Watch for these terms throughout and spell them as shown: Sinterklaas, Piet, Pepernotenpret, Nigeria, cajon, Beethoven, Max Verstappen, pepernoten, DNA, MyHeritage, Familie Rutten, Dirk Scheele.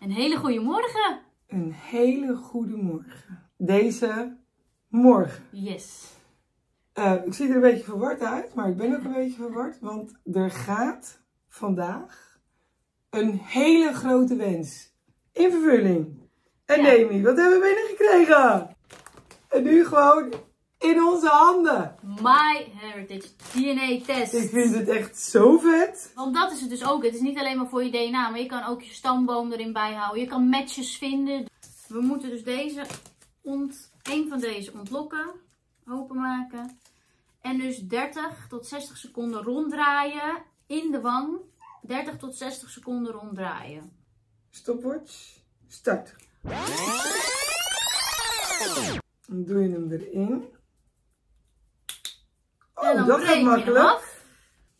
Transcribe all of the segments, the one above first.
Een hele goede morgen. Een hele goede morgen. Deze morgen. Yes. Ik zie er een beetje verward uit, maar ik ben ook een beetje verward. Want er gaat vandaag een hele grote wens in vervulling. En ja. Demi, wat hebben we binnengekregen? En nu gewoon in onze handen. MyHeritage DNA-test. Ik vind het echt zo vet. Want dat is het dus ook. Het is niet alleen maar voor je DNA, maar je kan ook je stamboom erin bijhouden. Je kan matches vinden. We moeten dus een van deze ontlokken. Openmaken. En dus 30 tot 60 seconden ronddraaien. In de wang. 30 tot 60 seconden ronddraaien. Stopwatch. Start. Dan doe je hem erin. Oh, dat gaat makkelijk.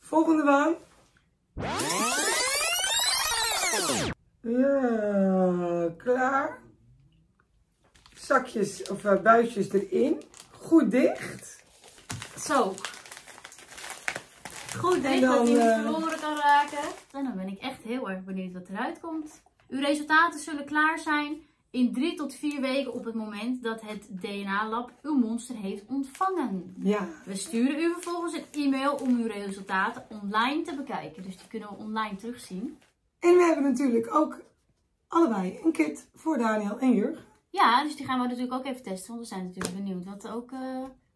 Volgende baan. Ja, klaar. Zakjes of buisjes erin. Goed dicht. Zo. Goed dicht, dat hij niet verloren kan raken. En dan ben ik echt heel erg benieuwd wat eruit komt. Uw resultaten zullen klaar zijn in 3 tot 4 weken op het moment dat het DNA-lab uw monster heeft ontvangen. Ja. We sturen u vervolgens een e-mail om uw resultaten online te bekijken. Dus die kunnen we online terugzien. En we hebben natuurlijk ook allebei een kit voor Daniel en Jurgen. Ja, dus die gaan we natuurlijk ook even testen. Want we zijn natuurlijk benieuwd wat ook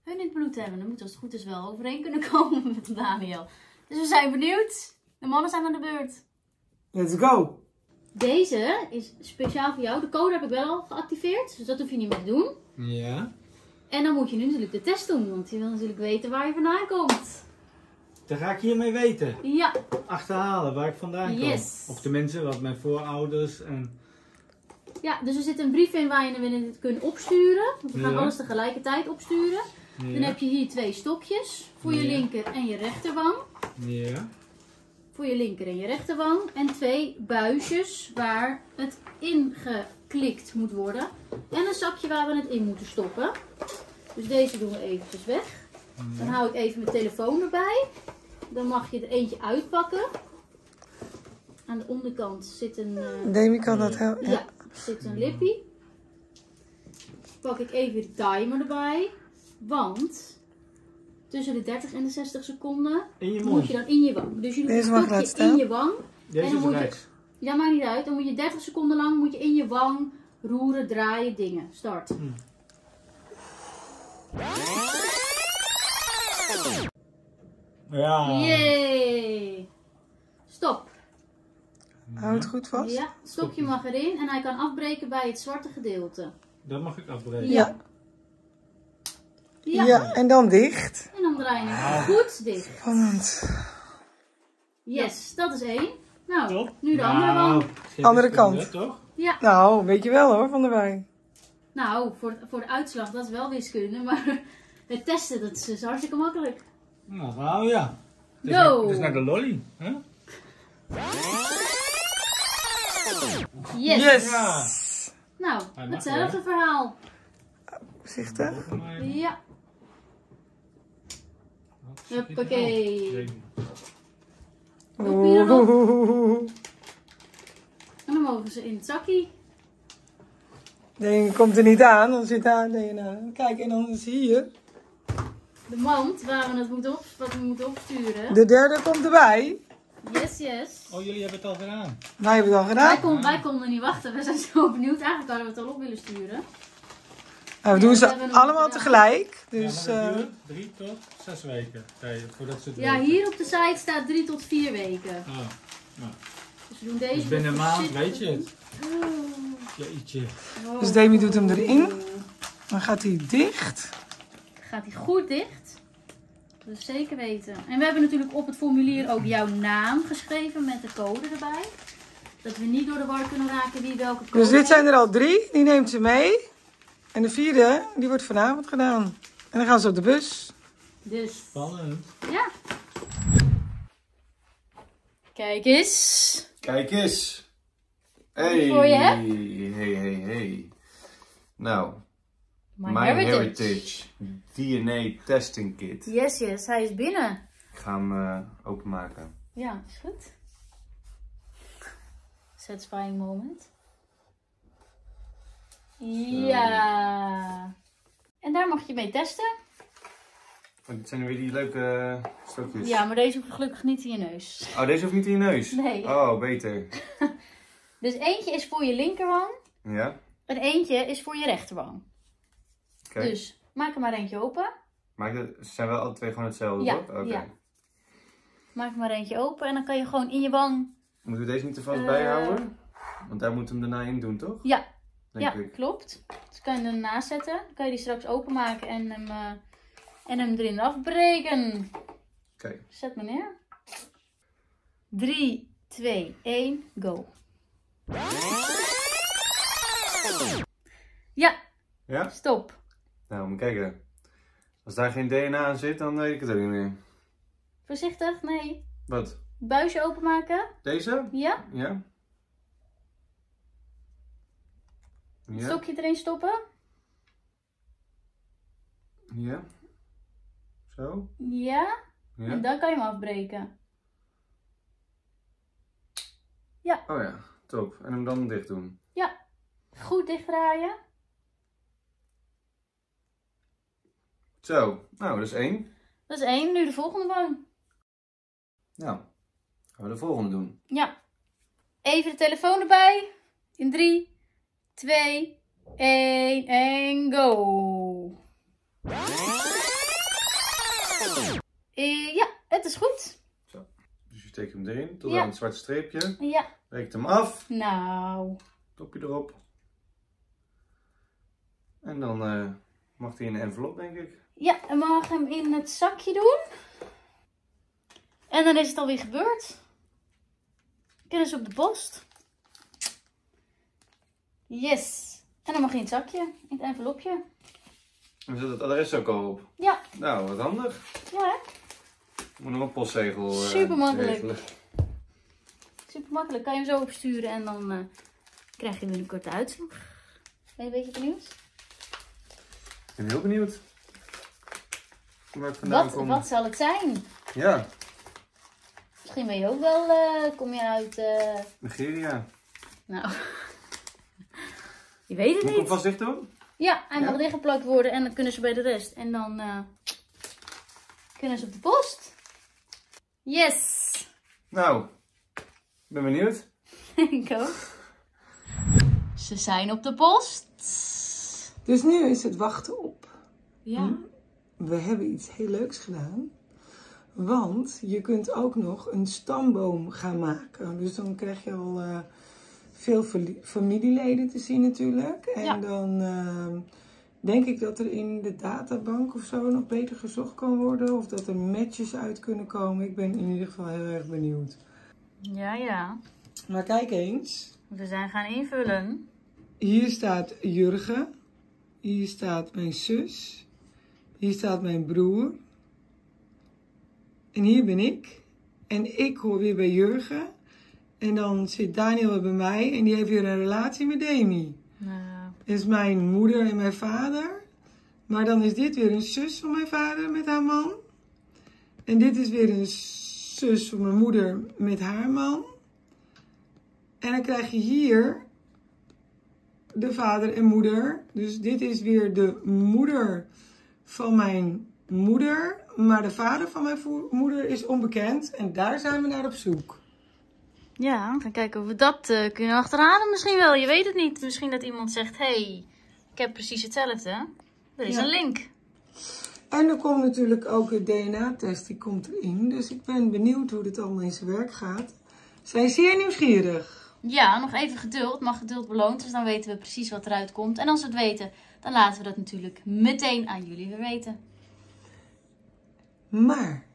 hun in het bloed hebben. Dan moet als het goed is wel overeen kunnen komen met Daniel. Dus we zijn benieuwd. De mannen zijn aan de beurt. Let's go! Deze is speciaal voor jou. De code heb ik wel al geactiveerd, dus dat hoef je niet meer te doen. Ja. En dan moet je nu natuurlijk de test doen, want je wil natuurlijk weten waar je vandaan komt. Dan ga ik hiermee weten. Ja. Achterhalen waar ik vandaan kom. Yes. Of de mensen, wat mijn voorouders en... Ja, dus er zit een brief in waar je het kunt opsturen. Want we gaan alles tegelijkertijd opsturen. Ja. Dan heb je hier 2 stokjes voor je linker en je rechterwang. Ja. Voor je linker en je rechterwang. En 2 buisjes waar het ingeklikt moet worden. En een zakje waar we het in moeten stoppen. Dus deze doen we eventjes weg. Dan hou ik even mijn telefoon erbij. Dan mag je er eentje uitpakken. Aan de onderkant zit een... Demi kan dat helpen. Ja, zit een lippie. Pak ik even de timer erbij. Want... tussen de 30 en de 60 seconden moet je dan in je wang. Dus je doet een stukje in je wang. Deze en dan moet je, ja, maakt niet uit. Dan moet je 30 seconden lang moet je in je wang roeren, draaien, dingen. Start. Ja. Yay. Stop. Hou het goed vast. Ja, het stokje mag erin en hij kan afbreken bij het zwarte gedeelte. Dat mag ik afbreken? Ja. Ja. Ja, en dan dicht. En dan draai je hem goed dicht. Spannend. Yes, dat is 1. Nou, top. Nu de andere kant. Wiskunde, toch? Ja. Nou, weet je wel hoor, Van der Wijn. Nou, voor de uitslag, dat is wel wiskunde, maar het testen, dat is hartstikke makkelijk. Nou ja. Het is, het is naar de lolly. Hè? Yes. Yes. Ja. Nou, hetzelfde verhaal. Voorzichtig. Ja. Hoppakee. Ook hier erop. En dan mogen ze in het zakje. Ding komt er niet aan, dan zit daar DNA. Kijk, en dan zie je de mand waar we het moeten opsturen. De derde komt erbij. Yes, yes. Oh, jullie hebben het al gedaan. Wij hebben het al gedaan. Wij konden niet wachten, we zijn zo benieuwd. Eigenlijk hadden we het al op willen sturen. Nou, we doen ze allemaal tegelijk. Dus, ja, dat duurt 3 tot 6 weken. Voordat ze het hier op de site staat 3 tot 4 weken. Oh, nou. Dus we doen deze. Dus binnen een maand weet je het. Jeetje. Oh. Dus Demi doet hem erin. Dan gaat hij dicht. Gaat hij goed dicht. Dat is zeker weten. En we hebben natuurlijk op het formulier ook jouw naam geschreven met de code erbij. Dat we niet door de war kunnen raken wie welke code. Dus dit zijn er al 3. Die neemt ze mee. En de 4e, die wordt vanavond gedaan. En dan gaan ze op de bus. Dus. Spannend. Ja. Kijk eens. Kijk eens. Hey. Voor je, hè? Hey, hey, hey. Nou, MyHeritage DNA Testing Kit. Yes, yes, hij is binnen. Ik ga hem openmaken. Ja, is goed. Satisfying moment. Ja. En daar mag je mee testen. Oh, dit zijn weer die leuke stokjes. Ja, maar deze hoeft gelukkig niet in je neus. Oh, deze hoeft niet in je neus? Nee. Oh, beter. Dus eentje is voor je linkerwang. Ja. En eentje is voor je rechterwang. Okay. Dus maak er maar eentje open. Ze zijn wel alle twee gewoon hetzelfde, ja, toch? Okay. Ja. Maak er maar eentje open en dan kan je gewoon in je wang... Moeten we deze niet te vast bijhouden? Want daar moeten we hem daarna in doen, toch? Ja, ja, klopt. Dus kan je hem ernaast zetten. Dan kan je die straks openmaken en hem erin afbreken. Okay. Zet me neer. 3, 2, 1, go. Ja. Ja? Stop. Nou, moet kijken. Als daar geen DNA aan zit, dan weet ik het ook niet meer. Voorzichtig, nee. Wat? Buisje openmaken. Deze? Ja. Ja. Ja. Stokje erin stoppen. Ja. Zo. Ja. Ja. En dan kan je hem afbreken. Ja. Oh ja, top. En hem dan dicht doen. Ja. Goed dichtdraaien. Zo, nou dat is één. Dat is één, nu de volgende wang. Nou, gaan we de volgende doen. Ja. Even de telefoon erbij. In 3, 2, 1 en go. Ja, het is goed. Zo. Dus je steekt hem erin, tot aan het zwarte streepje. Ja. Breekt hem af. Nou. Topje erop. En dan mag hij in een envelop, denk ik. Ja, en mag hem in het zakje doen. En dan is het alweer gebeurd. Kunnen ze op de post. Yes. En dan mag je in het zakje, in het envelopje. En er zit het adres ook al op. Ja. Nou, wat handig. Ja, hè? Ik moet nog een postzegel super makkelijk. Regelen. Super makkelijk. Kan je hem zo opsturen en dan krijg je binnenkort de uitslag. Ben je een beetje benieuwd? Ik ben heel benieuwd. Waar ik vandaan kom. Wat zal het zijn? Ja. Misschien ben je ook wel, kom je uit... Nigeria. Nou, je weet het niet. Moet ik hem vast dicht doen? Ja, hij mag dichtgeplakt worden en dan kunnen ze bij de rest. En dan kunnen ze op de post. Yes! Nou, ik ben benieuwd. Ik ook. Ze zijn op de post. Dus nu is het wachten op. Ja. We hebben iets heel leuks gedaan. Want je kunt ook nog een stamboom gaan maken. Dus dan krijg je al veel familieleden te zien natuurlijk. En dan denk ik dat er in de databank of zo nog beter gezocht kan worden. Of dat er matches uit kunnen komen. Ik ben in ieder geval heel erg benieuwd. Ja, ja. Maar kijk eens. We zijn gaan invullen. Hier staat Jurgen. Hier staat mijn zus. Hier staat mijn broer. En hier ben ik. En ik hoor weer bij Jurgen. En dan zit Daniel weer bij mij. En die heeft weer een relatie met Demi. Dat is mijn moeder en mijn vader. Maar dan is dit weer een zus van mijn vader met haar man. En dit is weer een zus van mijn moeder met haar man. En dan krijg je hier de vader en moeder. Dus dit is weer de moeder van mijn moeder. Maar de vader van mijn moeder is onbekend. En daar zijn we naar op zoek. Ja, we gaan kijken of we dat kunnen achterhalen. Misschien wel, je weet het niet. Misschien dat iemand zegt, hey, ik heb precies hetzelfde. Er is een link. En er komt natuurlijk ook de DNA-test, die komt erin. Dus ik ben benieuwd hoe dit allemaal in zijn werk gaat. Zijn zeer nieuwsgierig. Ja, nog even geduld. Maar geduld beloont, dus dan weten we precies wat eruit komt. En als we het weten, dan laten we dat natuurlijk meteen aan jullie weer weten. Maar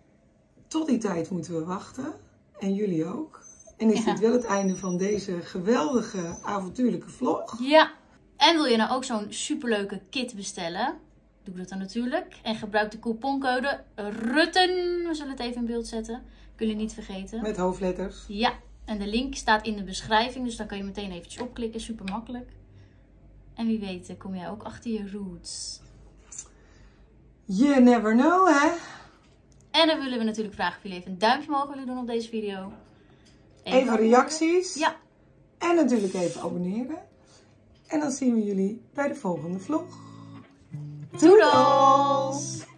tot die tijd moeten we wachten. En jullie ook. En is dit wel het einde van deze geweldige, avontuurlijke vlog? Ja. En wil je nou ook zo'n superleuke kit bestellen? Doe dat dan natuurlijk. En gebruik de couponcode RUTTEN. We zullen het even in beeld zetten. Kun je niet vergeten. Met hoofdletters. Ja. En de link staat in de beschrijving. Dus dan kan je meteen eventjes opklikken. Super makkelijk. En wie weet kom jij ook achter je roots. You never know, hè? En dan willen we natuurlijk vragen of jullie even een duimpje omhoog willen doen op deze video. Even reacties. Ja. En natuurlijk even abonneren. En dan zien we jullie bij de volgende vlog. Doedels!